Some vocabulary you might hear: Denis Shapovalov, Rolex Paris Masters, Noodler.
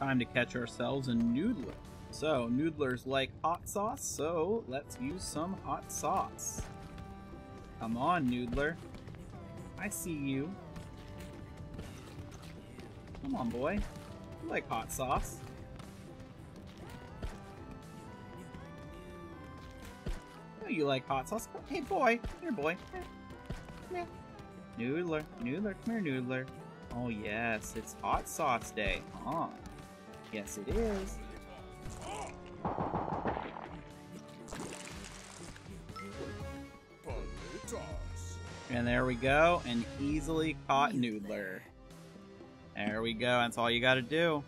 time to catch ourselves a Noodler. So, Noodlers like hot sauce, so let's use some hot sauce. Come on, Noodler. I see you. Come on, boy. You like hot sauce. No, you like hot sauce. Hey, boy. Here, boy. Here. Noodler. Noodler. Come here, Noodler. Oh, yes. It's hot sauce day, huh? Yes, it is. And there we go, an easily caught Noodler. There we go, that's all you gotta do.